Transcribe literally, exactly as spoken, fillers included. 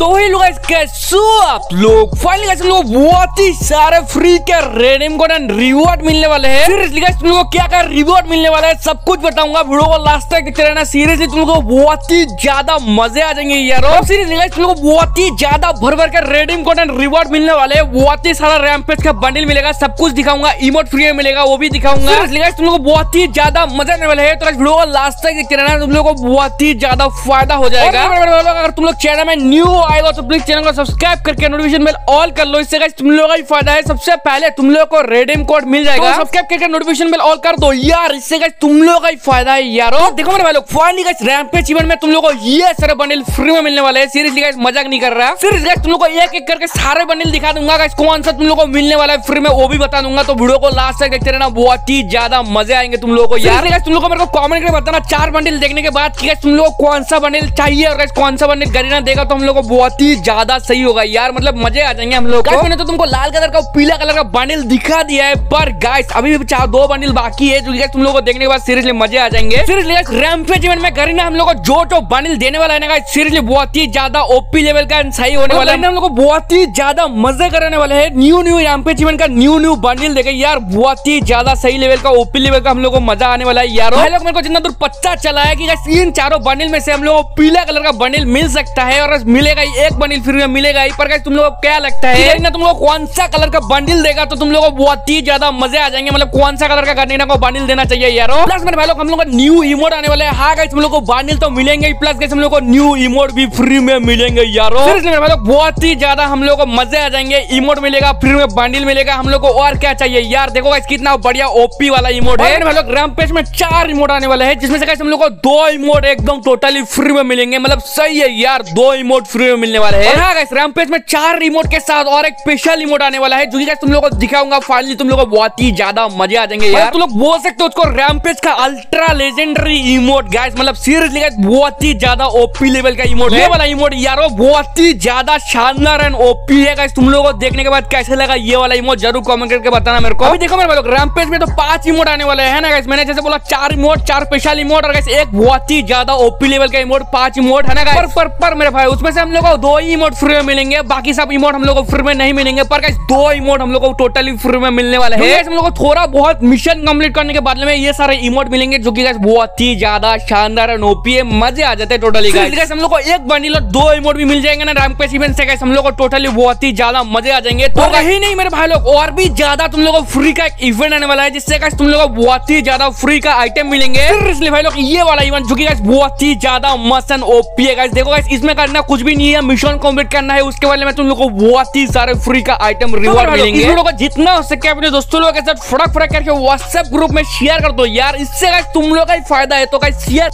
तो hello guys, कैसे हो आप लोग। फाइनली लोग बहुत ही सारे फ्री के रेडीम कोड एंड रिवॉर्ड मिलने वाले हैं। सीरियसली गाइस, तुम लोग क्या क्या रिवॉर्ड मिलने वाला है सब कुछ बताऊंगा। वीडियो को लास्ट तक देखते रहना। सीरियसली तुम लोग बहुत ही ज्यादा मजे आ जाएंगे यार। और सीरियसली गाइस, तुम लोग बहुत ही ज्यादा भर भर के रेडीम कोड एंड रिवॉर्ड मिलने वाले है। बहुत ही सारा रैम्पेज का बंडल मिलेगा, सब कुछ दिखाऊंगा। इमोट फ्री में मिलेगा, वो भी दिखाऊंगा। सीरियसली गाइस, तुम लोग बहुत ही ज्यादा मजा आने वाला है। तो वीडियो को लास्ट तक देखते रहना, तुम लोग को बहुत ही ज्यादा फायदा हो जाएगा। अगर तुम लोग चैनल में न्यू आएगा तो प्लीज चैनल को सब्सक्राइब करके नोटिफिकेशन बेल ऑल कर लो। इससे गाइस तुम लोगों का ही फायदा है। सबसे पहले तुम लोगों को रेडीम कोड मिल जाएगा, तो सब्सक्राइब करके नोटिफिकेशन बेल ऑल कर दो यार। इससे गाइस तुम लोगों का ही फायदा है यार। और देखो मेरे भाई लोग, फाइनली गाइस रैम्पेज इवेंट में तुम लोगों को ये सारे बंडल फ्री में मिलने वाले हैं। सीरियसली गाइस, मजाक नहीं कर रहा। सीरियसली गाइस, तुम लोगों को एक-एक करके सारे बंडल दिखा दूंगा। गाइस कौन सा तुम लोगों को मिलने वाला है फ्री में वो भी बता दूंगा। तो वीडियो को लास्ट तक देखते रहना, बहुत ही ज्यादा मजे आएंगे तुम लोगों को यार। गाइस तुम लोगों को मेरे को कमेंट करके बताना चार बंडल देखने के बाद कि तुम लोगों को कौन सा बंडल चाहिए और गाइस कौन सा बंडल गरीना देगा तो हम लोगों को बहुत ही ज्यादा सही होगा यार। मतलब मजे आ जाएंगे हम लोग। गाइस मैंने तो तुमको लाल कलर का पीला कलर का बंडल दिखा दिया है, पर गाइस अभी भी चार दो बंडल बाकी है जो गाइस तुम लोगों को देखने के बाद सीरियसली मजे आ जाएंगे। सीरियसली गाइस रैम्पेज इवेंट में गरीना हम लोगों को जो जो बंडल देने वाला है ना गाइस, सीरियसली बहुत ही ज्यादा ओपी लेवल का सही होने वाला है। हम लोगों को बहुत ही ज्यादा मजे कराने वाले है। न्यू न्यू रैम्पेज इवेंट का न्यू न्यू बंडल देखे यार, बहुत ही ज्यादा सही लेवल का ओपी लेवल का हम लोग को मजा आने वाला है यार। लोग मेरे को जितना दूर पता चला है की इन चारों बंडल में से हम लोग पीला कलर का बंडल मिल सकता है और मिलेगा ही एक बंडल फ्री में मिलेगा ही। पर गाइस तुम लोगों को क्या लगता है गरीना तुम लोग कौन सा कलर का बंडल देगा तो तुम लोगों को बहुत ही ज्यादा मजे आ जाएंगे। मतलब कौन सा कलर का गरीना को बंडल देना चाहिए यार। प्लस मेरे भाई लोग हम लोग का न्यू इमोट आने वाला है। हाँ गाइस तुम लोग को बंडल तो मिलेंगे, प्लस गाइस हम लोग को न्यू इमोट भी फ्री में मिलेंगे यार। सीरियसली मेरे भाई लोग बहुत ही ज्यादा हम लोग को मजे आ जाएंगे। इमोट मिलेगा, फ्री में बंडल मिलेगा, हम लोग को और क्या चाहिए यार। देखो गाइस कितना बढ़िया ओपी वाला इमोट है। मेरे भाई लोग रैम्पेज में चार इमोट आने वाले है जिसमें से गाइस हम लोग को दो इमोट एकदम टोटली फ्री में मिलेंगे। मतलब सही है यार, दो इमोट फ्री में मिलने वाले हैं। हाँ गाइस रैम्पेज में चार रिमोट के साथ और एक स्पेशल रिमोट आने वाला है जो कि तुम लोगों को दिखाऊंगा। फाइनली तुम लोगों को बहुत ही ज्यादा मजे आ जाएंगे यार। तुम लोग बोल सकते हो उसको रैम्पेज का अल्ट्रा लेजेंडरी इमोट गाइस। मतलब सीरियसली गाइस बहुत ही ज्यादा ओपी लेवल का इमोट है। ये वाला इमोट यार बहुत ही ज्यादा शानदार एंड ओपी है गाइस। तुम लोगों को देखने के बाद कैसे लगा ये वाला इमोट जरूर कमेंट करके बताना मेरे को। अभी देखो मेरे लोग रैम्पेज में तो पांच इमोट आने वाले है ना गाइस। मैंने जैसे बोला चार इमोट, चार स्पेशल इमोट और गाइस एक बहुत ही ज्यादा ओपी लेवल का इमोट, पांच इमोट है ना गाइस। पर पर मेरे भाई उसमें से हम लोग को दो ही इमोट फ्री में मिलेंगे, बाकी सब इमोट हम लोग को फ्री में नहीं मिलेंगे। पर गाइस दो इमोट हम लोग को टोटली फ्री में मिलने वाले हैं। हम लोग को थोड़ा बहुत मिशन कंप्लीट करने के बाद में ये सारे इमोट मिलेंगे जो कि गाइस बहुत ही ज्यादा शानदार एंड ओपी है। मजे आ जाते हैं टोटली गाइस। गाइस हम लोग को एक बंडल और दो इमोट भी मिल जाएंगे ना रैम्पेज इवेंट से गाइस, हम लोग को टोटली बहुत ही ज्यादा मजे आ जाएंगे। तो यही नहीं मेरे भाई लोग, और भी ज्यादा तुम लोग को फ्री का एक इवेंट आने वाला है जिससे गाइस तुम लोग को बहुत ही ज्यादा फ्री का आइटम मिलेंगे। इसलिए भाई लोग ये वाला इवेंट जो कि गाइस बहुत ही ज्यादा मस्त एंड ओपी है गाइस। देखो गाइस इसमें करना कुछ भी नहीं है, मिशन कंप्लीट करना है, उसके बारे में तुम लोगों को बहुत ही सारे फ्री का आइटम रिवॉर्ड मिलेंगे। तुम लोगों को जितना हो सके अपने दोस्तों लोगों के साथ फटाफट करके व्हाट्सएप ग्रुप में शेयर कर दो यार। इससे गाइस तुम लोगों का ही फायदा है। तो गाइस शेयर